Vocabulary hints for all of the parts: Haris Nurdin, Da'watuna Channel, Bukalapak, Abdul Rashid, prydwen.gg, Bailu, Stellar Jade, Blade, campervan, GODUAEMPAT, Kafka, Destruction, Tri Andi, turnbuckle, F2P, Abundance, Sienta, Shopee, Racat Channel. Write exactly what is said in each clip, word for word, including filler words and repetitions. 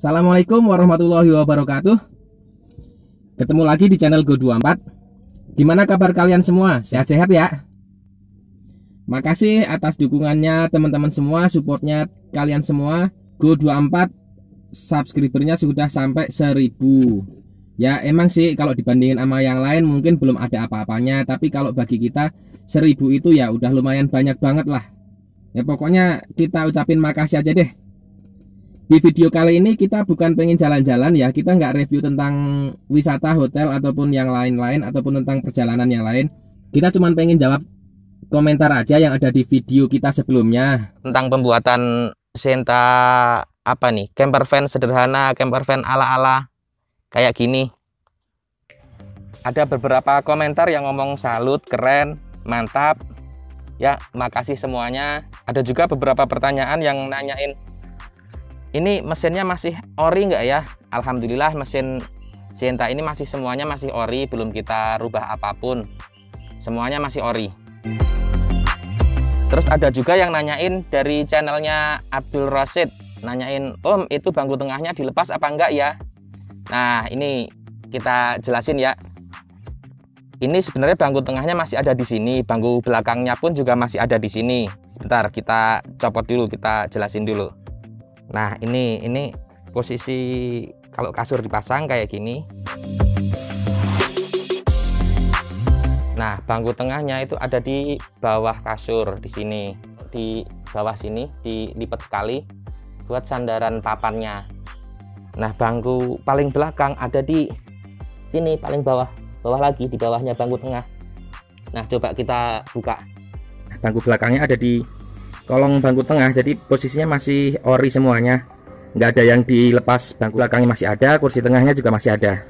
Assalamualaikum warahmatullahi wabarakatuh. Ketemu lagi di channel Go dua puluh empat. Gimana kabar kalian semua? Sehat-sehat ya? Makasih atas dukungannya teman-teman semua, supportnya kalian semua. Go dua puluh empat subscribernya sudah sampai seribu. Ya emang sih kalau dibandingin sama yang lain mungkin belum ada apa-apanya, tapi kalau bagi kita seribu itu ya udah lumayan banyak banget lah. Ya pokoknya kita ucapin makasih aja deh. Di video kali ini kita bukan pengen jalan-jalan ya, kita nggak review tentang wisata, hotel, ataupun yang lain-lain, ataupun tentang perjalanan yang lain. Kita cuma pengen jawab komentar aja yang ada di video kita sebelumnya. Tentang pembuatan Sienta apa nih, camper van sederhana, camper van ala-ala kayak gini. Ada beberapa komentar yang ngomong salut, keren, mantap. Ya, makasih semuanya. Ada juga beberapa pertanyaan yang nanyain, ini mesinnya masih ori nggak ya? Alhamdulillah mesin Sienta ini masih semuanya masih ori, belum kita rubah apapun. Semuanya masih ori. Terus ada juga yang nanyain dari channelnya Abdul Rashid, nanyain, "Om, itu bangku tengahnya dilepas apa enggak ya?" Nah, ini kita jelasin ya. Ini sebenarnya bangku tengahnya masih ada di sini, bangku belakangnya pun juga masih ada di sini. Sebentar, kita copot dulu, kita jelasin dulu. Nah, ini ini posisi kalau kasur dipasang kayak gini. Nah, bangku tengahnya itu ada di bawah kasur di sini, di bawah sini dilipat sekali buat sandaran papannya. Nah, bangku paling belakang ada di sini, paling bawah, bawah lagi, di bawahnya bangku tengah. Nah, coba kita buka. Bangku belakangnya ada di kolong bangku tengah, jadi posisinya masih ori semuanya. Nggak ada yang dilepas, bangku belakangnya masih ada, kursi tengahnya juga masih ada.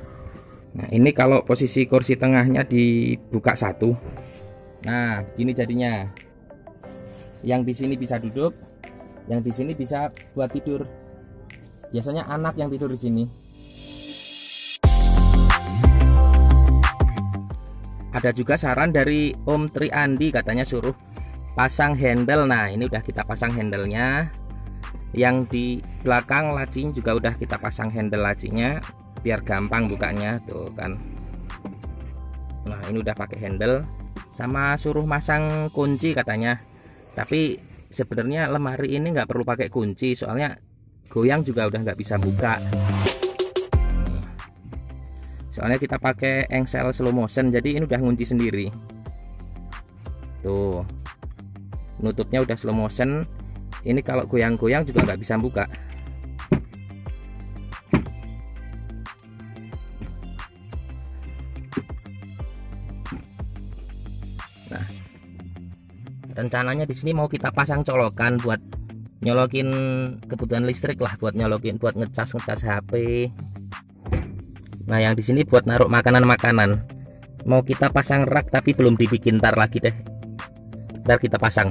Nah, ini kalau posisi kursi tengahnya dibuka satu. Nah, begini jadinya. Yang di sini bisa duduk, yang di sini bisa buat tidur. Biasanya anak yang tidur di sini. Ada juga saran dari Om Tri Andi, katanya suruh pasang handle. Nah, ini udah kita pasang handle-nya. Yang di belakang lacinya juga udah kita pasang handle lacinya biar gampang bukanya, tuh kan. Nah, ini udah pakai handle. Sama suruh masang kunci katanya. Tapi sebenarnya lemari ini nggak perlu pakai kunci, soalnya goyang juga udah nggak bisa buka, soalnya kita pakai engsel slow motion, jadi ini udah ngunci sendiri. Tuh, nutupnya udah slow motion. Ini kalau goyang-goyang juga nggak bisa buka. Nah, rencananya di sini mau kita pasang colokan buat nyolokin kebutuhan listrik lah, buat nyolokin, buat ngecas ngecas H P. Nah, yang di sini buat naruh makanan-makanan. Mau kita pasang rak tapi belum dibikin, ntar lagi deh. Ntar kita pasang.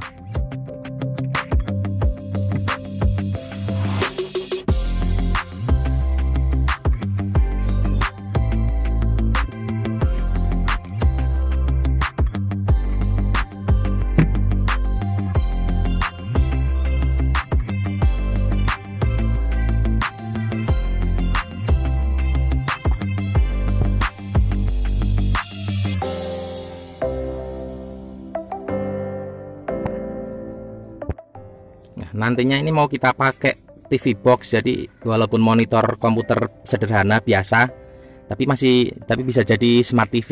Nantinya ini mau kita pakai T V box, jadi walaupun monitor komputer sederhana biasa, tapi masih tapi bisa jadi smart T V.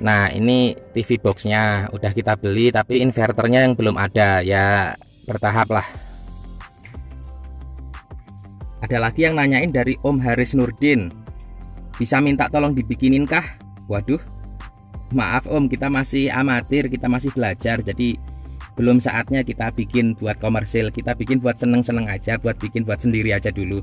Nah, ini T V boxnya udah kita beli, tapi inverternya yang belum ada ya, bertahap lah. Ada lagi yang nanyain dari Om Haris Nurdin, bisa minta tolong dibikinin kah? Waduh, maaf Om, kita masih amatir, kita masih belajar, jadi belum saatnya kita bikin buat komersil. Kita bikin buat seneng-seneng aja, buat bikin buat sendiri aja dulu.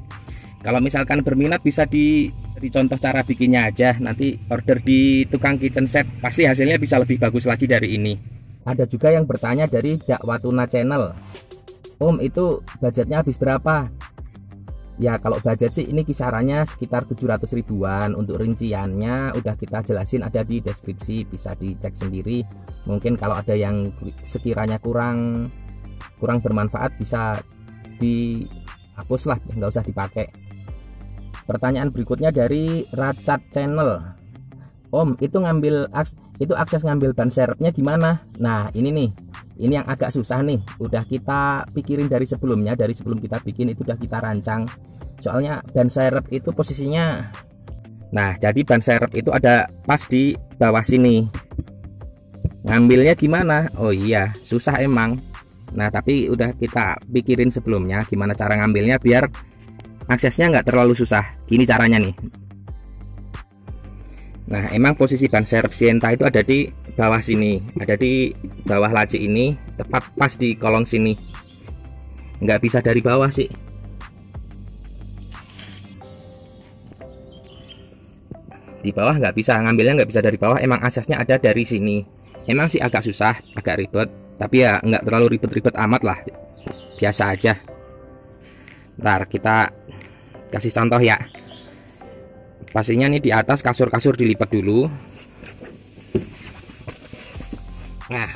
Kalau misalkan berminat bisa di, di contoh cara bikinnya aja, nanti order di tukang kitchen set, pasti hasilnya bisa lebih bagus lagi dari ini. Ada juga yang bertanya dari Da'watuna Channel, Om itu budgetnya habis berapa? Ya kalau budget sih ini kisarannya sekitar tujuh ratus ribuan. Untuk rinciannya udah kita jelasin ada di deskripsi, bisa dicek sendiri. Mungkin kalau ada yang sekiranya kurang kurang bermanfaat bisa dihapus lah, nggak usah dipakai. Pertanyaan berikutnya dari Racat Channel. Om, itu ngambil aks itu akses ngambil ban serepnya gimana? Nah, ini nih. Ini yang agak susah nih. Udah kita pikirin dari sebelumnya, dari sebelum kita bikin itu udah kita rancang. Soalnya ban serep itu posisinya, nah, jadi ban serep itu ada pas di bawah sini. Ngambilnya gimana? Oh iya, susah emang. Nah, tapi udah kita pikirin sebelumnya gimana cara ngambilnya biar aksesnya nggak terlalu susah. Gini caranya nih. Nah, emang posisi ban serep Sienta itu ada di bawah sini, ada di bawah laci ini, tepat pas di kolong sini. Nggak bisa dari bawah sih. Di bawah nggak bisa, ngambilnya nggak bisa dari bawah. Emang aksesnya ada dari sini. Emang sih agak susah, agak ribet, tapi ya nggak terlalu ribet-ribet amat lah, biasa aja. Ntar kita kasih contoh ya. Pastinya nih di atas kasur-kasur dilipat dulu. Nah,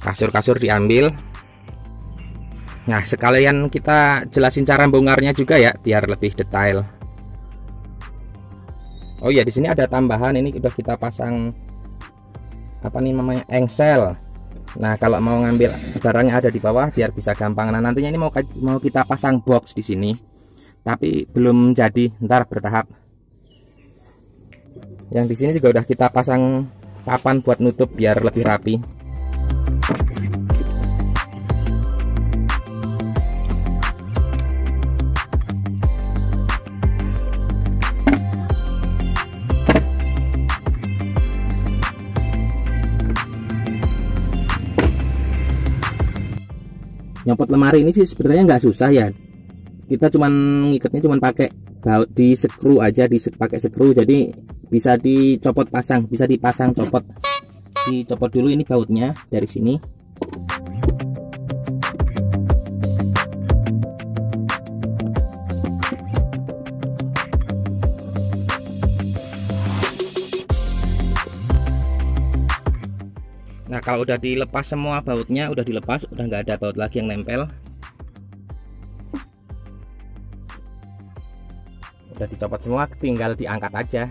kasur-kasur diambil. Nah, sekalian kita jelasin cara bongkarnya juga ya, biar lebih detail. Oh ya, di sini ada tambahan, ini udah kita pasang apa nih namanya, engsel. Nah, kalau mau ngambil barangnya ada di bawah biar bisa gampang. Nah, nantinya ini mau mau kita pasang box di sini, tapi belum jadi, ntar bertahap. Yang di sini juga udah kita pasang papan buat nutup biar lebih rapi. Nyopot lemari ini sih sebenarnya nggak susah ya. Kita cuman ngikatnya cuman pakai baut di sekru aja, di pakai sekru, jadi bisa dicopot pasang, bisa dipasang copot. Dicopot dulu ini bautnya dari sini. Nah, kalau udah dilepas semua bautnya, udah dilepas, udah nggak ada baut lagi yang nempel. Udah dicopot semua, tinggal diangkat aja.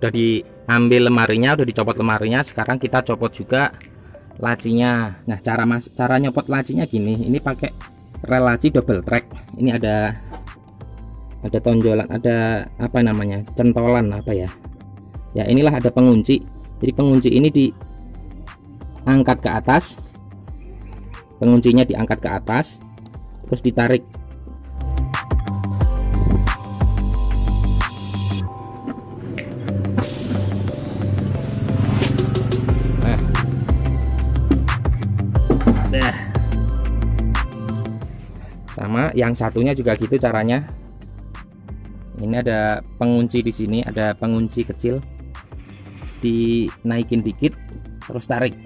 Udah diambil lemarinya, udah dicopot lemarinya. Sekarang kita copot juga lacinya. Nah, cara mas cara nyopot lacinya gini. Ini pakai rel laci double track. Ini ada ada tonjolan, ada apa namanya, centolan apa ya? Ya, inilah ada pengunci. Jadi pengunci ini diangkat ke atas. Penguncinya diangkat ke atas, terus ditarik. Sama yang satunya juga gitu caranya. Ini ada pengunci di sini, ada pengunci kecil, dinaikin dikit terus tarik.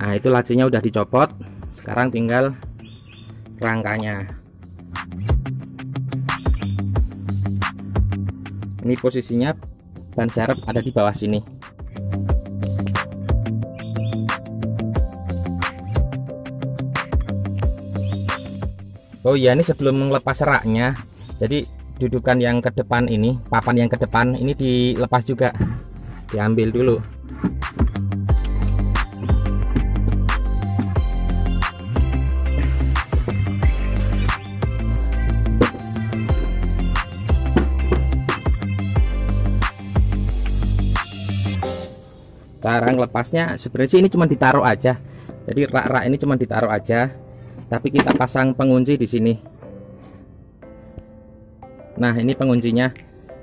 Nah, itu lacinya udah dicopot. Sekarang tinggal rangkanya. Ini posisinya ban serep ada di bawah sini. Oh iya, ini sebelum melepas raknya, jadi dudukan yang ke depan ini, papan yang ke depan ini dilepas juga, diambil dulu. Cara ngelepasnya sebenarnya sih ini cuma ditaruh aja, jadi rak-rak ini cuma ditaruh aja. Tapi kita pasang pengunci di sini. Nah, ini penguncinya.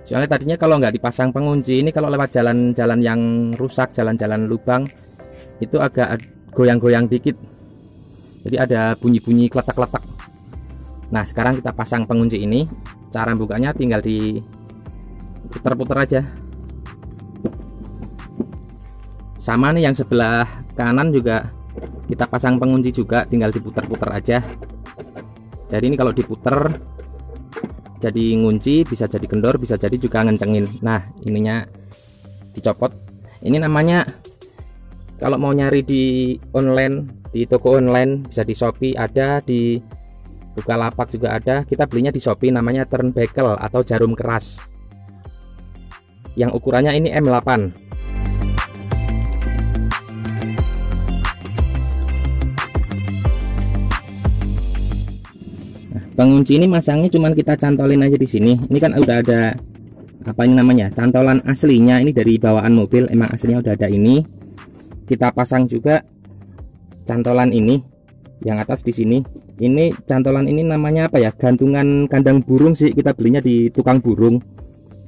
Soalnya tadinya kalau nggak dipasang pengunci ini, kalau lewat jalan-jalan yang rusak, jalan-jalan lubang, itu agak goyang-goyang dikit. Jadi ada bunyi-bunyi kletak-kletak. Nah, sekarang kita pasang pengunci ini. Cara bukanya tinggal di putar-putar aja. Sama nih yang sebelah kanan juga kita pasang pengunci juga, tinggal diputar-putar aja. Jadi ini kalau diputar jadi ngunci, bisa jadi kendor, bisa jadi juga ngencengin. Nah ininya dicopot. Ini namanya kalau mau nyari di online, di toko online bisa di Shopee ada, di Bukalapak juga ada. Kita belinya di Shopee, namanya turnbuckle atau jarum keras. Yang ukurannya ini M delapan. Nah, pengunci ini masangnya cuman kita cantolin aja di sini. Ini kan udah ada apa ini namanya? Cantolan aslinya, ini dari bawaan mobil, emang aslinya udah ada ini. Kita pasang juga cantolan ini yang atas di sini. Ini cantolan ini namanya apa ya, gantungan kandang burung sih, kita belinya di tukang burung.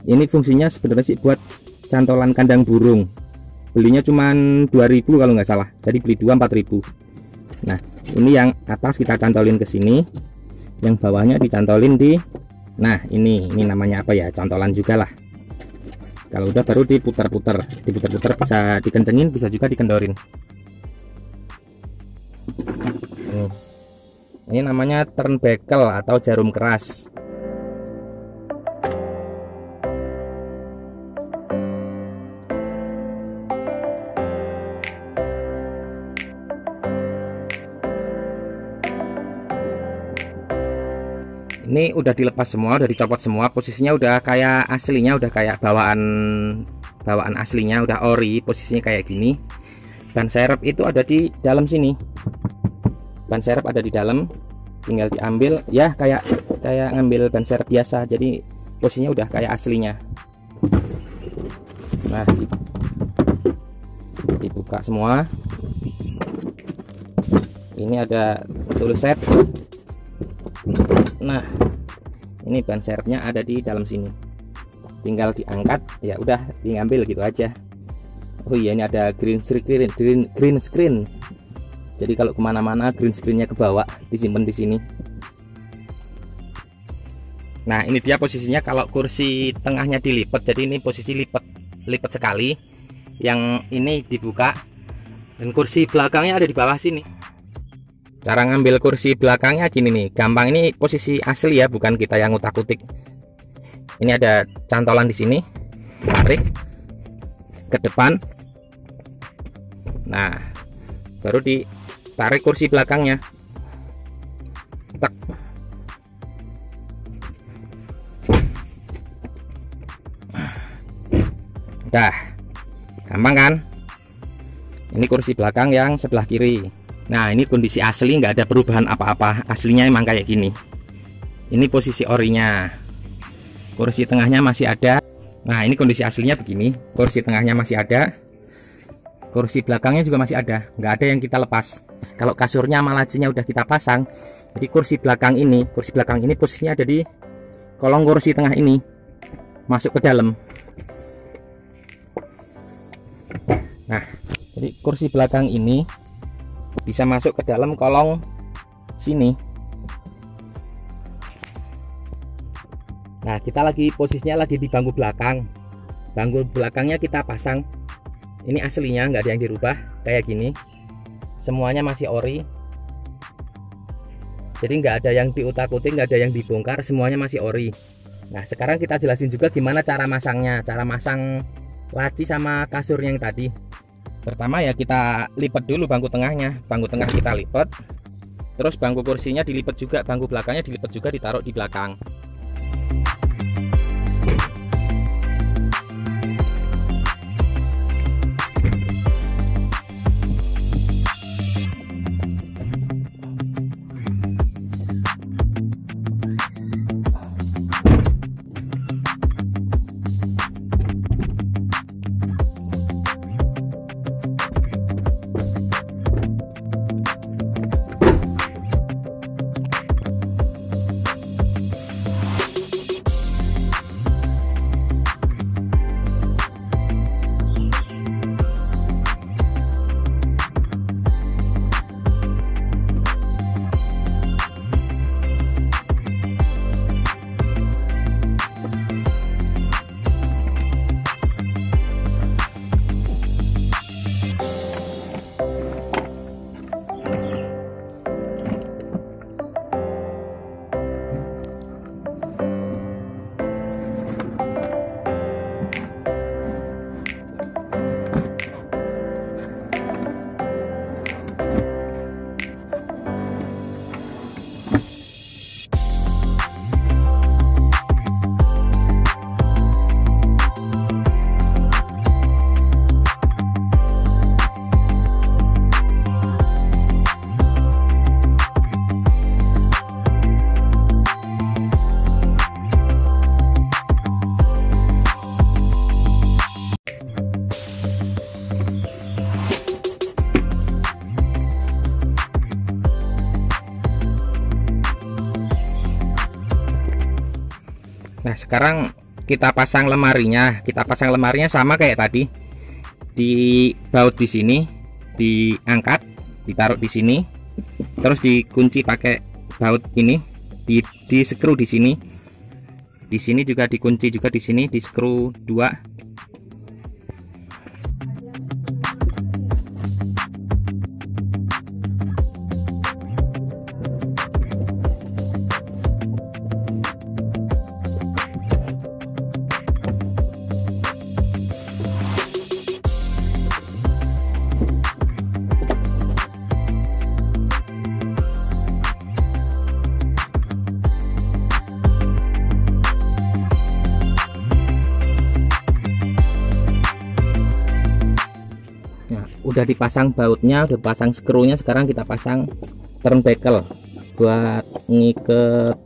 Ini fungsinya sebenarnya sih buat cantolan kandang burung, belinya cuman dua ribu kalau nggak salah, jadi beli dua empat ribu. Nah ini yang atas kita cantolin ke sini, yang bawahnya dicantolin di, nah ini ini namanya apa ya, cantolan juga lah. Kalau udah baru diputar-putar, diputar-putar bisa dikencengin, bisa juga dikendorin. Nih, ini namanya turnbuckle atau jarum keras. Ini udah dilepas semua, udah dicopot semua, posisinya udah kayak aslinya, udah kayak bawaan bawaan aslinya, udah ori, posisinya kayak gini. Ban serep itu ada di dalam sini. Ban serep ada di dalam, tinggal diambil ya, kayak kayak ngambil ban serep biasa, jadi posisinya udah kayak aslinya. Nah dibuka semua, ini ada tulis set. Nah ini ban serepnya ada di dalam sini, tinggal diangkat ya udah, diambil gitu aja. Oh iya, ini ada green screen, green green screen. Jadi kalau kemana-mana green screen-nya ke bawah, disimpan di sini. Nah ini dia posisinya kalau kursi tengahnya dilipat. Jadi ini posisi lipat, lipat sekali. Yang ini dibuka, dan kursi belakangnya ada di bawah sini. Cara ngambil kursi belakangnya gini nih, gampang. Ini posisi asli ya, bukan kita yang ngutak-ngutik. Ini ada cantolan di sini, tarik ke depan. Nah baru di tarik kursi belakangnya, tek. Udah gampang kan. Ini kursi belakang yang sebelah kiri. Nah ini kondisi asli, nggak ada perubahan apa-apa, aslinya emang kayak gini. Ini posisi orinya, kursi tengahnya masih ada. Nah ini kondisi aslinya begini, kursi tengahnya masih ada, kursi belakangnya juga masih ada, nggak ada yang kita lepas. Kalau kasurnya sama lacinya udah kita pasang. Jadi kursi belakang ini, kursi belakang ini posisinya ada di kolong kursi tengah ini, masuk ke dalam. Nah, jadi kursi belakang ini bisa masuk ke dalam kolong sini. Nah, kita lagi posisinya lagi di bangku belakang. Bangku belakangnya kita pasang. Ini aslinya, nggak ada yang dirubah, kayak gini. Semuanya masih ori, jadi nggak ada yang diutak-utik, nggak ada yang dibongkar, semuanya masih ori. Nah sekarang kita jelasin juga gimana cara masangnya, cara masang laci sama kasur yang tadi. Pertama ya kita lipat dulu bangku tengahnya, bangku tengah kita lipat, terus bangku kursinya dilipat juga, bangku belakangnya dilipat juga, ditaruh di belakang. Nah sekarang kita pasang lemarinya, kita pasang lemarinya sama kayak tadi, dibaut di sini, diangkat, ditaruh di sini, terus dikunci pakai baut ini, di di skru di sini, di sini juga dikunci juga di sini, di skru dua. Udah dipasang bautnya, udah pasang skrunya, sekarang kita pasang turnbuckle buat ngiket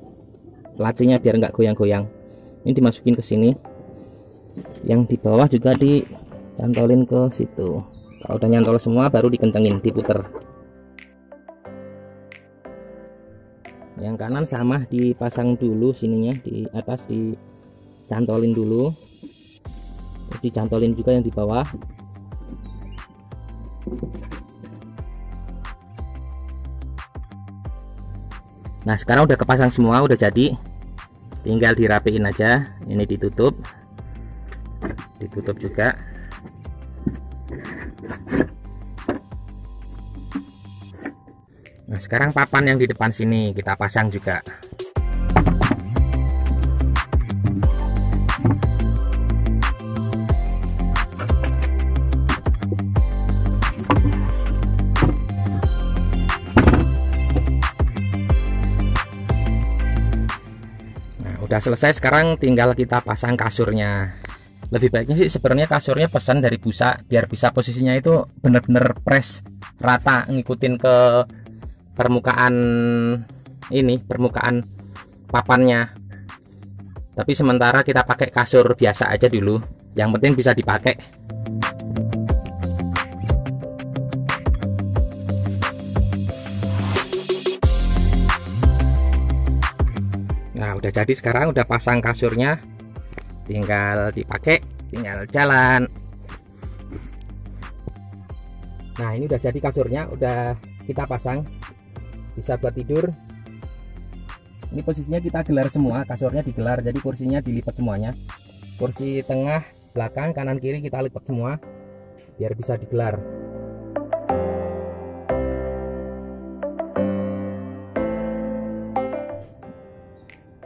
lacinya biar nggak goyang-goyang. Ini dimasukin ke sini, yang di bawah juga dicantolin ke situ. Kalau udah nyantol semua baru dikencengin, diputer. Yang kanan sama, dipasang dulu sininya, di atas dicantolin dulu, dicantolin juga yang di bawah. Nah sekarang udah kepasang semua, udah jadi, tinggal dirapiin aja. Ini ditutup, ditutup juga. Nah sekarang papan yang di depan sini kita pasang juga. Udah selesai, sekarang tinggal kita pasang kasurnya. Lebih baiknya sih sebenarnya kasurnya pesan dari busa biar bisa posisinya itu bener-bener press rata, ngikutin ke permukaan ini, permukaan papannya. Tapi sementara kita pakai kasur biasa aja dulu, yang penting bisa dipakai. Nah udah jadi, sekarang udah pasang kasurnya, tinggal dipakai, tinggal jalan. Nah ini udah jadi kasurnya, udah kita pasang, bisa buat tidur. Ini posisinya kita gelar semua, kasurnya digelar, jadi kursinya dilipat semuanya, kursi tengah, belakang, kanan, kiri kita lipat semua biar bisa digelar.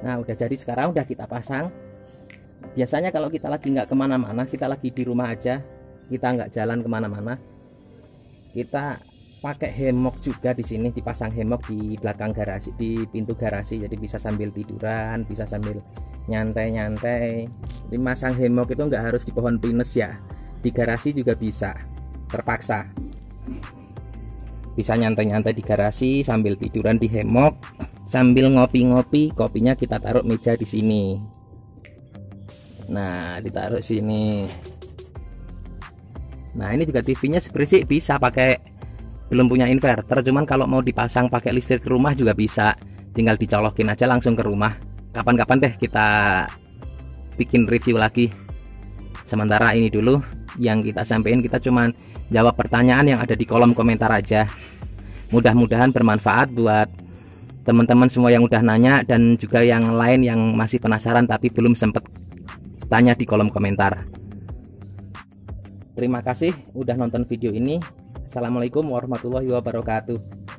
Nah udah jadi, sekarang udah kita pasang. Biasanya kalau kita lagi nggak kemana-mana, kita lagi di rumah aja, kita nggak jalan kemana-mana, kita pakai hemok juga di sini, dipasang hemok di belakang garasi, di pintu garasi, jadi bisa sambil tiduran, bisa sambil nyantai-nyantai. Dimasang hemok itu nggak harus di pohon pinus ya, di garasi juga bisa, terpaksa bisa nyantai-nyantai di garasi sambil tiduran di hemok. Sambil ngopi-ngopi, kopinya kita taruh meja di sini. Nah, ditaruh sini. Nah, ini juga T V-nya sebenarnya bisa pakai, belum punya inverter, cuman kalau mau dipasang pakai listrik ke rumah juga bisa. Tinggal dicolokin aja langsung ke rumah. Kapan-kapan deh kita bikin review lagi. Sementara ini dulu yang kita sampaikan, kita cuman jawab pertanyaan yang ada di kolom komentar aja. Mudah-mudahan bermanfaat buat teman-teman semua yang udah nanya, dan juga yang lain yang masih penasaran tapi belum sempet tanya di kolom komentar. Terima kasih udah nonton video ini. Assalamualaikum warahmatullahi wabarakatuh.